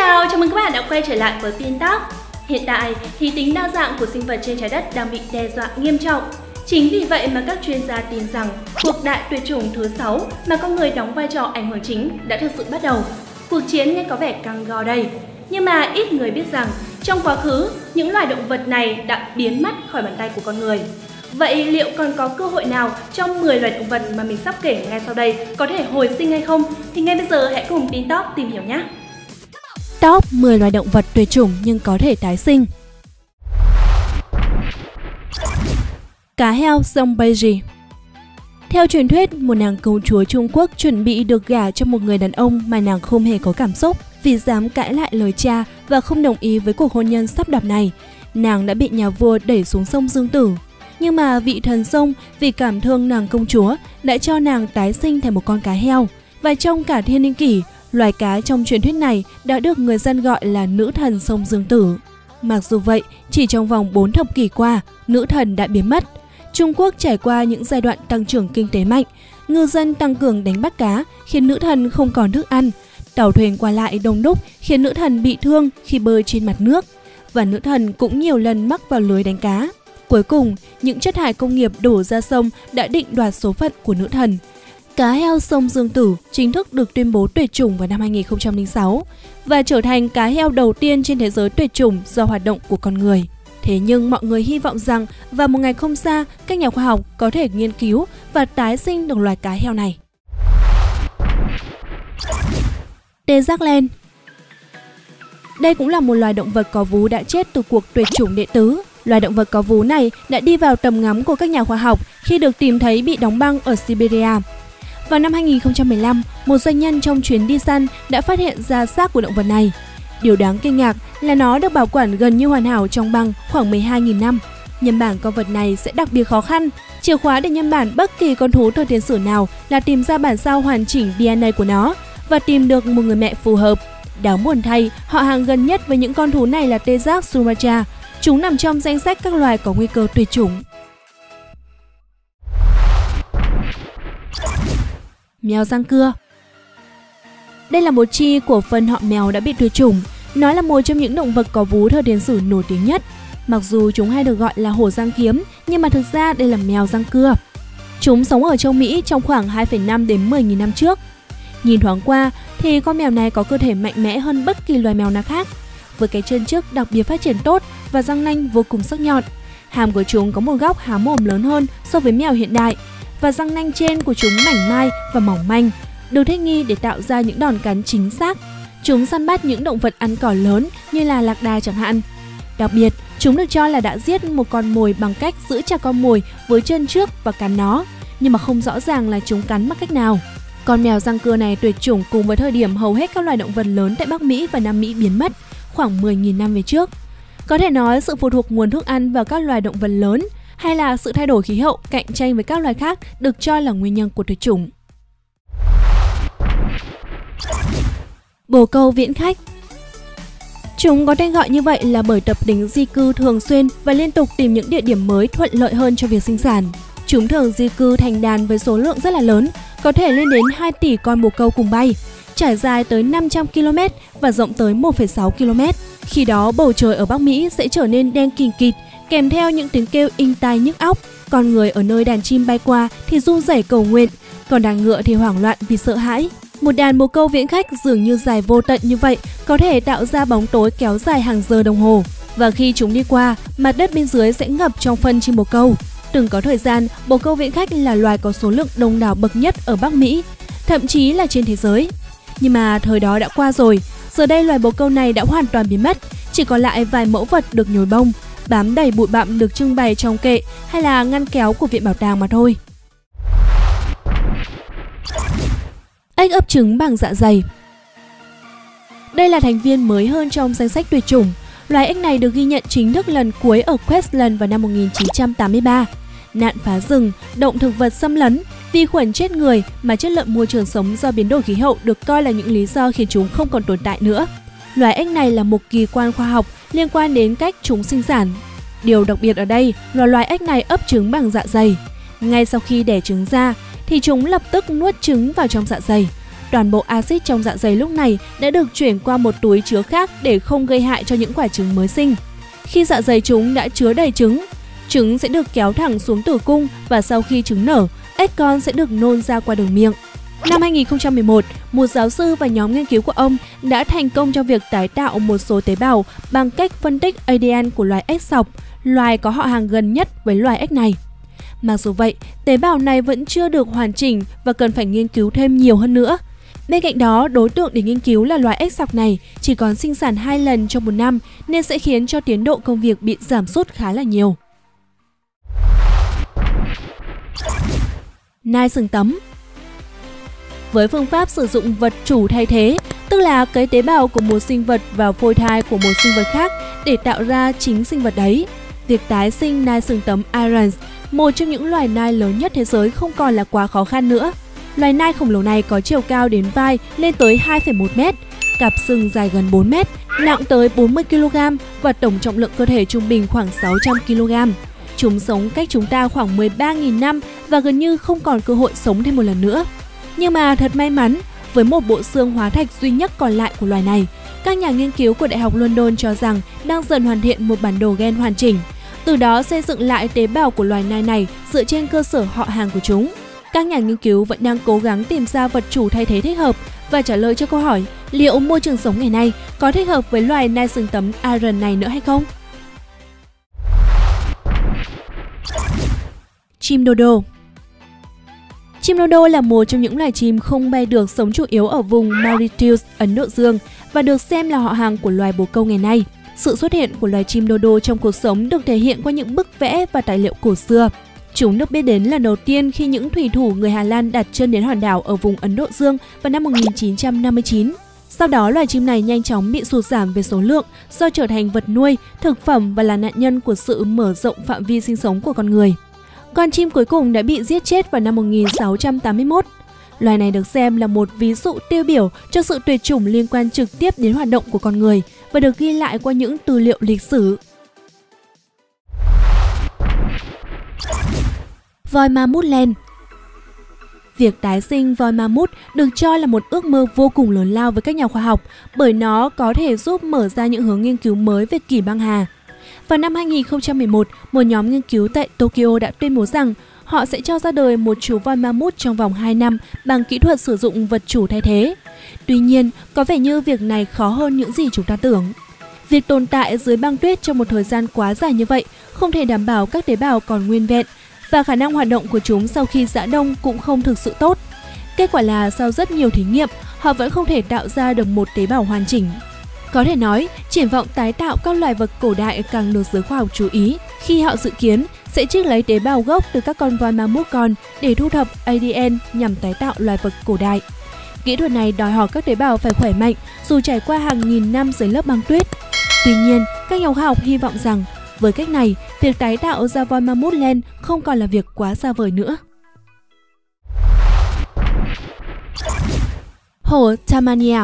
Chào, chào mừng các bạn đã quay trở lại với Pintop. Hiện tại thì tính đa dạng của sinh vật trên trái đất đang bị đe dọa nghiêm trọng. Chính vì vậy mà các chuyên gia tin rằng cuộc đại tuyệt chủng thứ 6 mà con người đóng vai trò ảnh hưởng chính đã thực sự bắt đầu. Cuộc chiến nghe có vẻ căng go đây, nhưng mà ít người biết rằng trong quá khứ những loài động vật này đã biến mất khỏi bàn tay của con người. Vậy liệu còn có cơ hội nào trong 10 loài động vật mà mình sắp kể ngay sau đây có thể hồi sinh hay không? Thì ngay bây giờ hãy cùng Pintop tìm hiểu nhé! Top 10 loài động vật tuyệt chủng nhưng có thể tái sinh. Cá heo sông Beiji. Theo truyền thuyết, một nàng công chúa Trung Quốc chuẩn bị được gả cho một người đàn ông mà nàng không hề có cảm xúc vì dám cãi lại lời cha và không đồng ý với cuộc hôn nhân sắp đặt này. Nàng đã bị nhà vua đẩy xuống sông Dương Tử. Nhưng mà vị thần sông vì cảm thương nàng công chúa đã cho nàng tái sinh thành một con cá heo. Và trong cả thiên niên kỷ, loài cá trong truyền thuyết này đã được người dân gọi là nữ thần sông Dương Tử. Mặc dù vậy, chỉ trong vòng 4 thập kỷ qua, nữ thần đã biến mất. Trung Quốc trải qua những giai đoạn tăng trưởng kinh tế mạnh, ngư dân tăng cường đánh bắt cá khiến nữ thần không còn thức ăn, tàu thuyền qua lại đông đúc khiến nữ thần bị thương khi bơi trên mặt nước, và nữ thần cũng nhiều lần mắc vào lưới đánh cá. Cuối cùng, những chất thải công nghiệp đổ ra sông đã định đoạt số phận của nữ thần. Cá heo sông Dương Tử chính thức được tuyên bố tuyệt chủng vào năm 2006 và trở thành cá heo đầu tiên trên thế giới tuyệt chủng do hoạt động của con người. Thế nhưng mọi người hy vọng rằng vào một ngày không xa, các nhà khoa học có thể nghiên cứu và tái sinh được loài cá heo này. Queensland. Đây cũng là một loài động vật có vú đã chết từ cuộc tuyệt chủng đệ tứ. Loài động vật có vú này đã đi vào tầm ngắm của các nhà khoa học khi được tìm thấy bị đóng băng ở Siberia. Vào năm 2015, một doanh nhân trong chuyến đi săn đã phát hiện ra xác của động vật này. Điều đáng kinh ngạc là nó được bảo quản gần như hoàn hảo trong băng khoảng 12.000 năm. Nhân bản con vật này sẽ đặc biệt khó khăn. Chìa khóa để nhân bản bất kỳ con thú thời tiền sử nào là tìm ra bản sao hoàn chỉnh DNA của nó và tìm được một người mẹ phù hợp. Đáng buồn thay, họ hàng gần nhất với những con thú này là tê giác Sumatra. Chúng nằm trong danh sách các loài có nguy cơ tuyệt chủng. Mèo răng cưa. Đây là một chi của phân họ mèo đã bị tuyệt chủng. Nó là một trong những động vật có vú thời tiền sử nổi tiếng nhất. Mặc dù chúng hay được gọi là hổ răng kiếm, nhưng mà thực ra đây là mèo răng cưa. Chúng sống ở châu Mỹ trong khoảng 2,5 đến 10.000 năm trước. Nhìn thoáng qua thì con mèo này có cơ thể mạnh mẽ hơn bất kỳ loài mèo nào khác. Với cái chân trước đặc biệt phát triển tốt và răng nanh vô cùng sắc nhọn. Hàm của chúng có một góc há mồm lớn hơn so với mèo hiện đại. Và răng nanh trên của chúng mảnh mai và mỏng manh, được thích nghi để tạo ra những đòn cắn chính xác. Chúng săn bắt những động vật ăn cỏ lớn như là lạc đà chẳng hạn. Đặc biệt, chúng được cho là đã giết một con mồi bằng cách giữ chặt con mồi với chân trước và cắn nó, nhưng mà không rõ ràng là chúng cắn bằng cách nào. Con mèo răng cưa này tuyệt chủng cùng với thời điểm hầu hết các loài động vật lớn tại Bắc Mỹ và Nam Mỹ biến mất khoảng 10.000 năm về trước. Có thể nói sự phụ thuộc nguồn thức ăn vào các loài động vật lớn hay là sự thay đổi khí hậu cạnh tranh với các loài khác được cho là nguyên nhân của tuyệt chủng. Bồ câu viễn khách. Chúng có tên gọi như vậy là bởi tập tính di cư thường xuyên và liên tục tìm những địa điểm mới thuận lợi hơn cho việc sinh sản. Chúng thường di cư thành đàn với số lượng rất là lớn, có thể lên đến 2 tỷ con bồ câu cùng bay, trải dài tới 500 km và rộng tới 1,6 km. Khi đó bầu trời ở Bắc Mỹ sẽ trở nên đen kịt kịt, kèm theo những tiếng kêu inh tai nhức óc. Con người ở nơi đàn chim bay qua thì run rẩy cầu nguyện, còn đàn ngựa thì hoảng loạn vì sợ hãi. Một đàn bồ câu viễn khách dường như dài vô tận như vậy có thể tạo ra bóng tối kéo dài hàng giờ đồng hồ. Và khi chúng đi qua, mặt đất bên dưới sẽ ngập trong phân chim bồ câu. Từng có thời gian, bồ câu viễn khách là loài có số lượng đông đảo bậc nhất ở Bắc Mỹ, thậm chí là trên thế giới. Nhưng mà thời đó đã qua rồi, giờ đây loài bồ câu này đã hoàn toàn biến mất, chỉ còn lại vài mẫu vật được nhồi bông, bám đầy bụi bặm được trưng bày trong kệ hay là ngăn kéo của viện bảo tàng mà thôi. Ếch ấp trứng bằng dạ dày. Đây là thành viên mới hơn trong danh sách tuyệt chủng. Loài ếch này được ghi nhận chính thức lần cuối ở Queensland vào năm 1983. Nạn phá rừng, động thực vật xâm lấn, vi khuẩn chết người mà chất lượng môi trường sống do biến đổi khí hậu được coi là những lý do khiến chúng không còn tồn tại nữa. Loài ếch này là một kỳ quan khoa học liên quan đến cách chúng sinh sản. Điều đặc biệt ở đây là loài ếch này ấp trứng bằng dạ dày. Ngay sau khi đẻ trứng ra thì chúng lập tức nuốt trứng vào trong dạ dày. Toàn bộ axit trong dạ dày lúc này đã được chuyển qua một túi chứa khác để không gây hại cho những quả trứng mới sinh. Khi dạ dày chúng đã chứa đầy trứng, trứng sẽ được kéo thẳng xuống tử cung và sau khi trứng nở, ếch con sẽ được nôn ra qua đường miệng. Năm 2011, một giáo sư và nhóm nghiên cứu của ông đã thành công trong việc tái tạo một số tế bào bằng cách phân tích ADN của loài ếch sọc, loài có họ hàng gần nhất với loài ếch này. Mặc dù vậy, tế bào này vẫn chưa được hoàn chỉnh và cần phải nghiên cứu thêm nhiều hơn nữa. Bên cạnh đó, đối tượng để nghiên cứu là loài ếch sọc này chỉ còn sinh sản 2 lần trong một năm nên sẽ khiến cho tiến độ công việc bị giảm sút khá là nhiều. Nai sừng tấm. Với phương pháp sử dụng vật chủ thay thế, tức là cấy tế bào của một sinh vật vào phôi thai của một sinh vật khác để tạo ra chính sinh vật đấy, việc tái sinh nai sừng tấm Irons, một trong những loài nai lớn nhất thế giới, không còn là quá khó khăn nữa. Loài nai khổng lồ này có chiều cao đến vai lên tới 2,1 m, cặp sừng dài gần 4 m, nặng tới 40 kg và tổng trọng lượng cơ thể trung bình khoảng 600 kg. Chúng sống cách chúng ta khoảng 13.000 năm và gần như không còn cơ hội sống thêm một lần nữa. Nhưng mà thật may mắn, với một bộ xương hóa thạch duy nhất còn lại của loài này, các nhà nghiên cứu của Đại học London cho rằng đang dần hoàn thiện một bản đồ gen hoàn chỉnh, từ đó xây dựng lại tế bào của loài nai này dựa trên cơ sở họ hàng của chúng. Các nhà nghiên cứu vẫn đang cố gắng tìm ra vật chủ thay thế thích hợp và trả lời cho câu hỏi liệu môi trường sống ngày nay có thích hợp với loài nai sừng tấm Iron này nữa hay không? Chim đô đô. Chim đô đô là một trong những loài chim không bay được, sống chủ yếu ở vùng Mauritius, Ấn Độ Dương và được xem là họ hàng của loài bồ câu ngày nay. Sự xuất hiện của loài chim đô đô trong cuộc sống được thể hiện qua những bức vẽ và tài liệu cổ xưa. Chúng được biết đến lần đầu tiên khi những thủy thủ người Hà Lan đặt chân đến hòn đảo ở vùng Ấn Độ Dương vào năm 1959. Sau đó, loài chim này nhanh chóng bị sụt giảm về số lượng do trở thành vật nuôi, thực phẩm và là nạn nhân của sự mở rộng phạm vi sinh sống của con người. Con chim cuối cùng đã bị giết chết vào năm 1681. Loài này được xem là một ví dụ tiêu biểu cho sự tuyệt chủng liên quan trực tiếp đến hoạt động của con người và được ghi lại qua những tư liệu lịch sử. Voi ma mút len. Việc tái sinh voi ma mút được cho là một ước mơ vô cùng lớn lao với các nhà khoa học bởi nó có thể giúp mở ra những hướng nghiên cứu mới về kỷ băng hà. Vào năm 2011, một nhóm nghiên cứu tại Tokyo đã tuyên bố rằng họ sẽ cho ra đời một chú voi ma mút trong vòng 2 năm bằng kỹ thuật sử dụng vật chủ thay thế. Tuy nhiên, có vẻ như việc này khó hơn những gì chúng ta tưởng. Việc tồn tại dưới băng tuyết trong một thời gian quá dài như vậy không thể đảm bảo các tế bào còn nguyên vẹn và khả năng hoạt động của chúng sau khi giã đông cũng không thực sự tốt. Kết quả là sau rất nhiều thí nghiệm, họ vẫn không thể tạo ra được một tế bào hoàn chỉnh. Có thể nói, triển vọng tái tạo các loài vật cổ đại càng được giới khoa học chú ý khi họ dự kiến sẽ trích lấy tế bào gốc từ các con voi ma mút con để thu thập ADN nhằm tái tạo loài vật cổ đại. Kỹ thuật này đòi hỏi các tế bào phải khỏe mạnh dù trải qua hàng nghìn năm dưới lớp băng tuyết. Tuy nhiên, các nhà khoa học hy vọng rằng với cách này, việc tái tạo ra voi ma mút len không còn là việc quá xa vời nữa. Hổ Tasmania.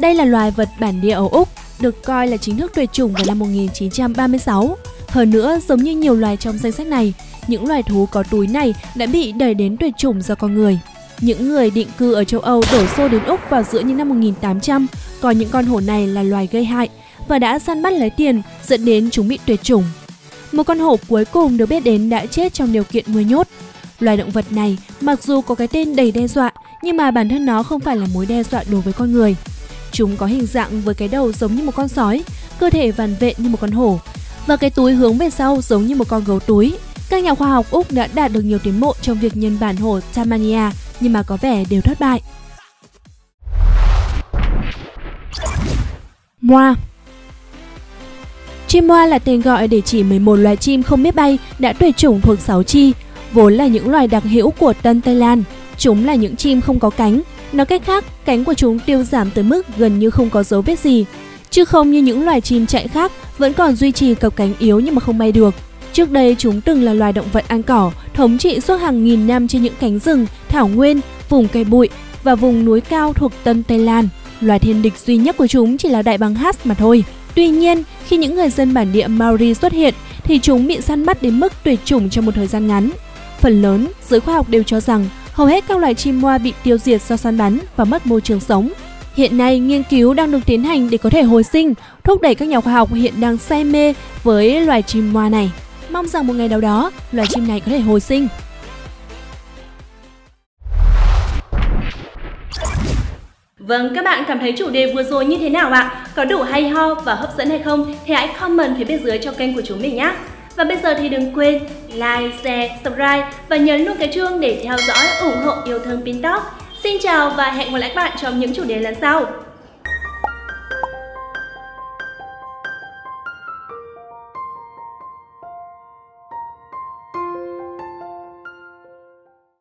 Đây là loài vật bản địa ở Úc, được coi là chính thức tuyệt chủng vào năm 1936. Hơn nữa, giống như nhiều loài trong danh sách này, những loài thú có túi này đã bị đẩy đến tuyệt chủng do con người. Những người định cư ở châu Âu đổ xô đến Úc vào giữa những năm 1800, coi những con hổ này là loài gây hại và đã săn bắt lấy tiền, dẫn đến chúng bị tuyệt chủng. Một con hổ cuối cùng được biết đến đã chết trong điều kiện nuôi nhốt. Loài động vật này, mặc dù có cái tên đầy đe dọa, nhưng mà bản thân nó không phải là mối đe dọa đối với con người. Chúng có hình dạng với cái đầu giống như một con sói, cơ thể vằn vện như một con hổ và cái túi hướng về sau giống như một con gấu túi. Các nhà khoa học Úc đã đạt được nhiều tiến bộ trong việc nhân bản hổ Tasmania nhưng mà có vẻ đều thất bại. Moa. Chim moa là tên gọi để chỉ 11 loài chim không biết bay đã tuyệt chủng thuộc 6 chi, vốn là những loài đặc hữu của Tân Tây Lan. Chúng là những chim không có cánh. Nói cách khác, cánh của chúng tiêu giảm tới mức gần như không có dấu vết gì, chứ không như những loài chim chạy khác vẫn còn duy trì cặp cánh yếu nhưng mà không bay được. Trước đây chúng từng là loài động vật ăn cỏ, thống trị suốt hàng nghìn năm trên những cánh rừng, thảo nguyên, vùng cây bụi và vùng núi cao thuộc Tân Tây Lan. Loài thiên địch duy nhất của chúng chỉ là đại bàng Hatch mà thôi. Tuy nhiên, khi những người dân bản địa Maori xuất hiện thì chúng bị săn bắt đến mức tuyệt chủng trong một thời gian ngắn. Phần lớn, giới khoa học đều cho rằng Hầu hết các loài chim moa bị tiêu diệt do săn bắn và mất môi trường sống. Hiện nay, nghiên cứu đang được tiến hành để có thể hồi sinh, thúc đẩy các nhà khoa học hiện đang say mê với loài chim moa này. Mong rằng một ngày nào đó, loài chim này có thể hồi sinh. Vâng, các bạn cảm thấy chủ đề vừa rồi như thế nào ạ? Có đủ hay ho và hấp dẫn hay không? Thì hãy comment phía bên dưới cho kênh của chúng mình nhé! Và bây giờ thì đừng quên like, share, subscribe và nhấn luôn cái chuông để theo dõi, ủng hộ yêu thương Pintop. Xin chào và hẹn gặp lại các bạn trong những chủ đề lần sau!